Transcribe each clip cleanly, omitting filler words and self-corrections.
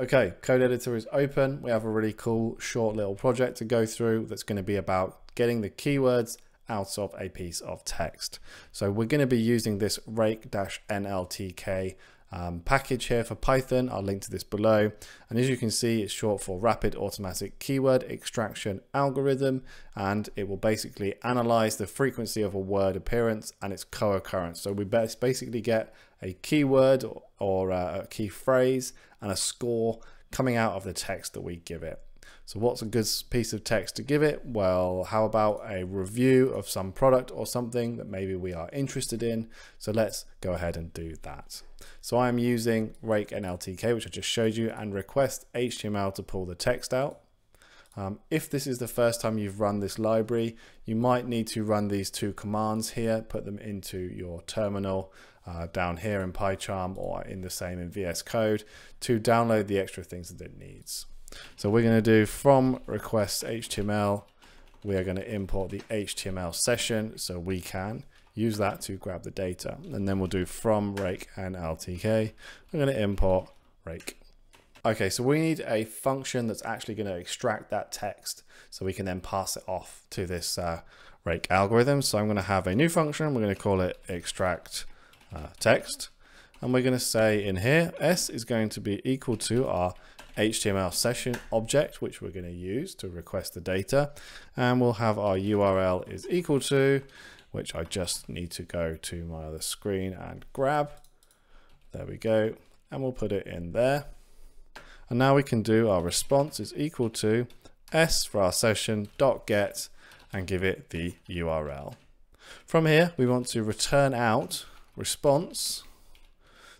Okay, code editor is open. We have a really cool short little project to go through that's going to be about getting the keywords out of a piece of text. So we're going to be using this rake-nltk package here for Python. I'll link to this below. And as you can see, it's short for Rapid Automatic Keyword Extraction Algorithm, and it will basically analyze the frequency of a word appearance and its co-occurrence. So we basically get a keyword or a key phrase and a score coming out of the text that we give it. So what's a good piece of text to give it? Well, how about a review of some product or something that maybe we are interested in? So let's go ahead and do that. So I'm using rake-nltk, which I just showed you, and request HTML to pull the text out. If this is the first time you've run this library, you might need to run these two commands here, put them into your terminal down here in PyCharm or in the same in VS Code to download the extra things that it needs. So we're going to do from requests HTML, we are going to import the HTML session so we can use that to grab the data. And then we'll do from rake-nltk, I'm going to import rake. Okay, so we need a function that's actually going to extract that text so we can then pass it off to this rake algorithm. So I'm going to have a new function, we're going to call it extract text. And we're going to say in here, s is going to be equal to our HTML session object, which we're going to use to request the data, and we'll have our URL is equal to, which I just need to go to my other screen and grab. There we go, and we'll put it in there. And now we can do our response is equal to s for our session dot get and give it the URL. From here, we want to return out response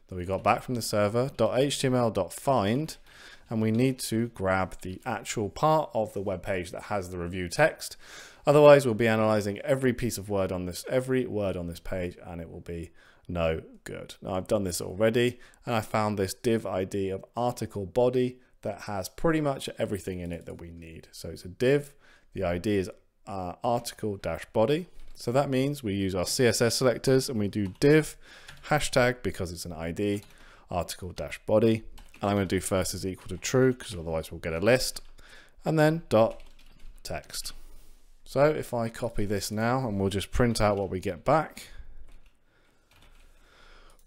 that we got back from the server dot HTML dot find. And we need to grab the actual part of the web page that has the review text. Otherwise, we'll be analyzing every piece of word on this, every word on this page, and it will be no good. Now, I've done this already, and I found this div ID of article body that has pretty much everything in it that we need. So it's a div, the ID is article-body. So that means we use our CSS selectors and we do div, hashtag, because it's an ID, article-body. And I'm going to do first is equal to true because otherwise we'll get a list, and then dot text. So if I copy this now and we'll just print out what we get back,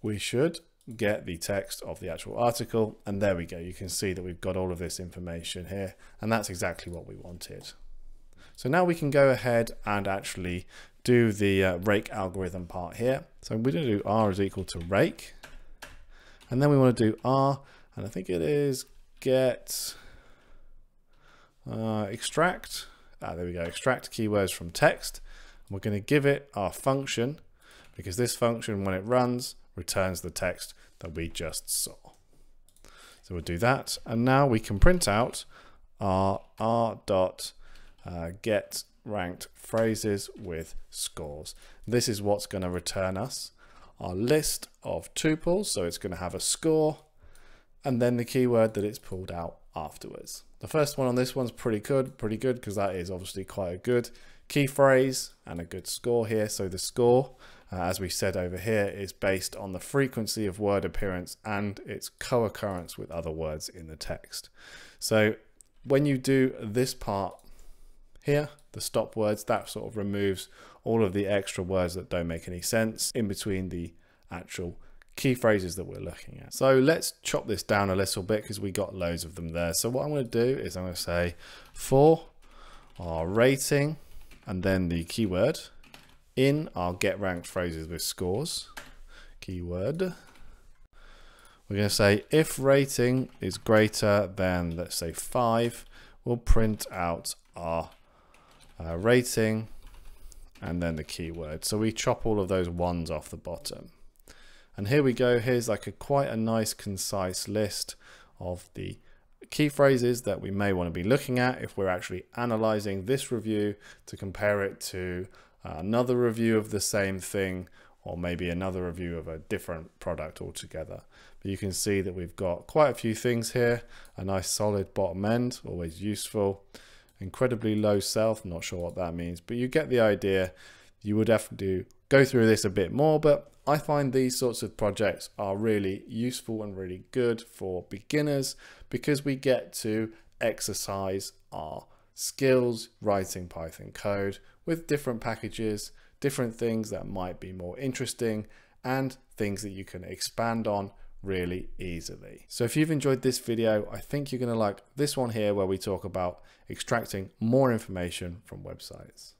we should get the text of the actual article. And there we go. You can see that we've got all of this information here, and that's exactly what we wanted. So now we can go ahead and actually do the rake algorithm part here. So we're going to do r is equal to rake, and then we want to do r. And I think it is get extract. There we go. Extract keywords from text. And we're going to give it our function because this function, when it runs, returns the text that we just saw. So we'll do that. And now we can print out our r.get ranked phrases with scores. This is what's going to return us our list of tuples. So it's going to have a score, and then the keyword that it's pulled out afterwards. The first one on this one's pretty good because that is obviously quite a good key phrase and a good score here. So the score, as we said over here, is based on the frequency of word appearance and its co-occurrence with other words in the text. So when you do this part here, the stop words, that sort of removes all of the extra words that don't make any sense in between the actual key phrases that we're looking at. So let's chop this down a little bit because we got loads of them there. So what I'm going to do is I'm going to say for our rating and then the keyword in our get ranked phrases with scores keyword. We're going to say if rating is greater than, let's say 5, we'll print out our rating and then the keyword. So we chop all of those ones off the bottom. And here we go. Here's like quite a nice concise list of the key phrases that we may want to be looking at if we're actually analyzing this review to compare it to another review of the same thing, or maybe another review of a different product altogether. But you can see that we've got quite a few things here. A nice solid bottom end, always useful. Incredibly low self, not sure what that means, but you get the idea. You would have to go through this a bit more, but I find these sorts of projects are really useful and really good for beginners because we get to exercise our skills writing Python code with different packages, different things that might be more interesting and things that you can expand on really easily. So if you've enjoyed this video, I think you're going to like this one here where we talk about extracting more information from websites.